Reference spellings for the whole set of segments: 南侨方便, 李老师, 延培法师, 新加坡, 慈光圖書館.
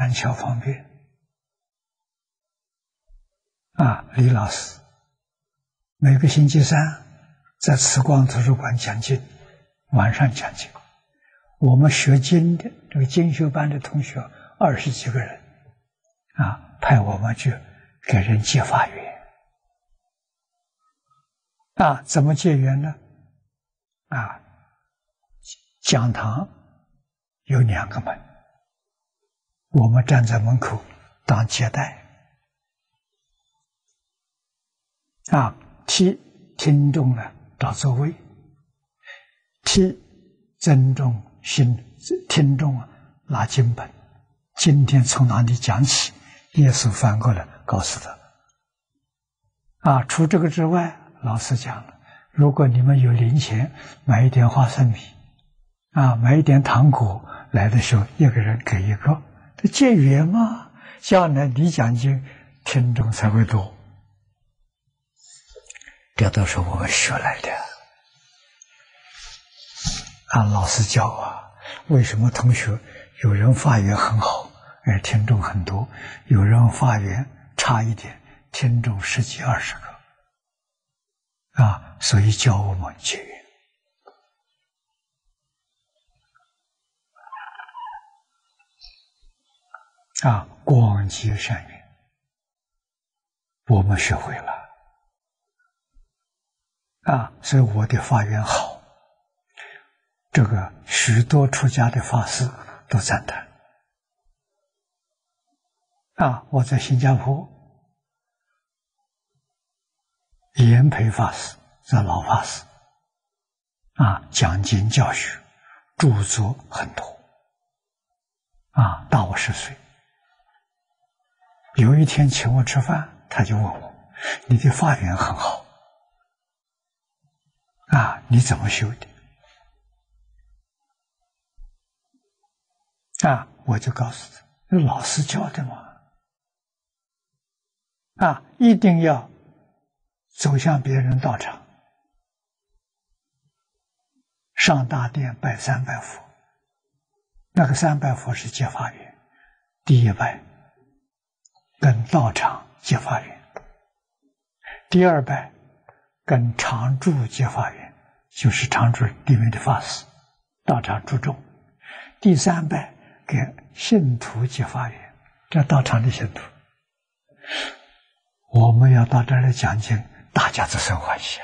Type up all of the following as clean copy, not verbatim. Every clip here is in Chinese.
南侨方便李老师每个星期三在慈光图书馆讲经，晚上讲经。我们学经的这个经学班的同学20几个人派我们去给人结法缘怎么结缘呢？讲堂有2个门，我们站在门口当接待替听众呢找座位，替听众拿经本，今天从哪里讲起，耶稣翻过来告诉他除这个之外，老师讲了，如果你们有零钱，买一点花生米买一点糖果，来的时候1个人给1个，这结缘嘛，将来你讲经听众才会多。这都是我们学来的老师教为什么同学有人发言很好听众很多，有人发言差一点听众10几20个所以教我们结缘广结善缘，我们学会了所以我的法缘好，这个许多出家的法师都赞叹我在新加坡，延培法师这老法师讲经教学著作很多大我10岁。有一天请我吃饭，他就问我，你的法缘很好你怎么修的我就告诉他，那老师教的嘛一定要走向别人道场，上大殿拜3拜佛，那个3拜佛是结法缘，第1拜跟道场结法缘，第2拜跟常住结法缘，就是常住里面的法师，道场注重，第3拜给信徒结法缘，这道场的信徒。我们要到这儿来讲经，大家都生欢喜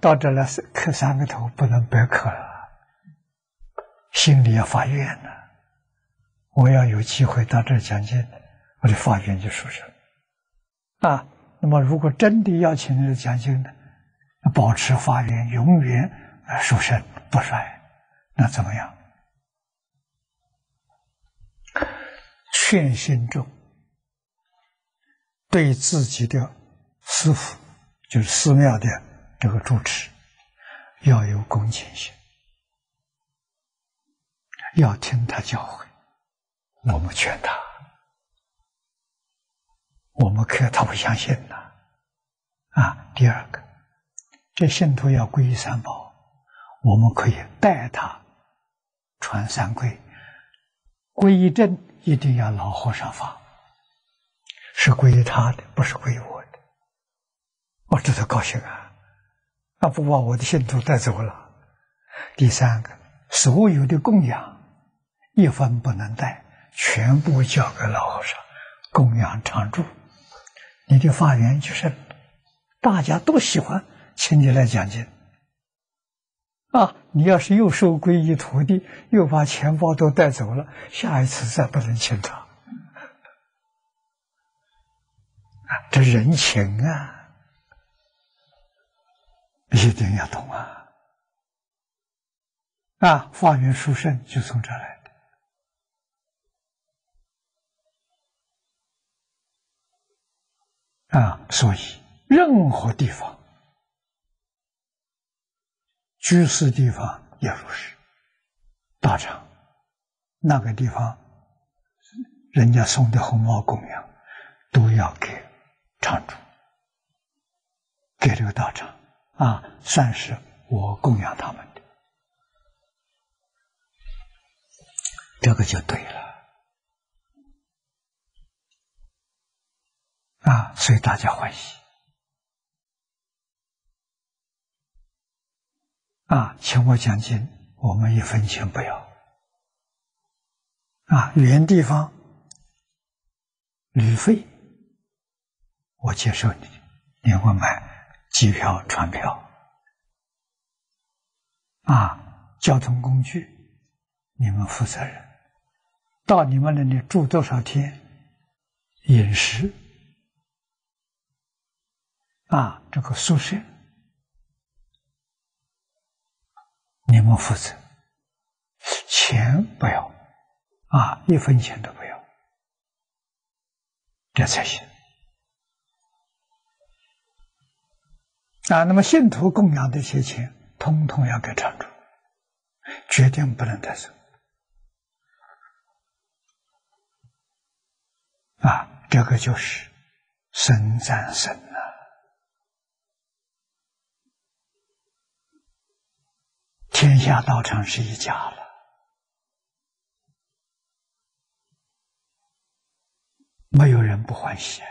到这儿来磕3个头，不能白磕了，心里要发愿呢我要有机会到这儿讲经，我的发愿就殊胜那么如果真的要请人讲经呢，保持发愿永远殊胜不衰，那怎么样？劝信众对自己的师父，就是寺庙的这个住持，要有恭敬心，要听他教诲。我们劝他，我们可他不相信了第2个，这信徒要皈依3宝，我们可以带他传3皈，皈依正一定要老和尚法，是皈依他的，不是皈依我的，我这才高兴不把我的信徒带走了。第3个，所有的供养1分不能带，全部交给老和尚供养常住，你的法缘就深，大家都喜欢请你来讲经你要是又收皈依徒弟，又把钱包都带走了，下一次再不能请他这人情一定要懂法缘殊胜就从这来的所以任何地方居士地方也如是，大场那个地方人家送的红毛供养都要给场主，给这个道场算是我供养他们的这个就对了啊！所以大家怀疑啊，请我讲经，我们一分钱不要啊，远地方旅费我接受你，你给我买机票、船票啊，交通工具你们负责任。到你们那里住多少天，饮食啊，这个宿舍你们负责，钱不要啊，一分钱都不要，这才行啊。那么信徒供养的这些钱，统统要给场主，决定不能带走。啊，这个就是僧赞僧啊！天下道场是一家了，没有人不欢喜。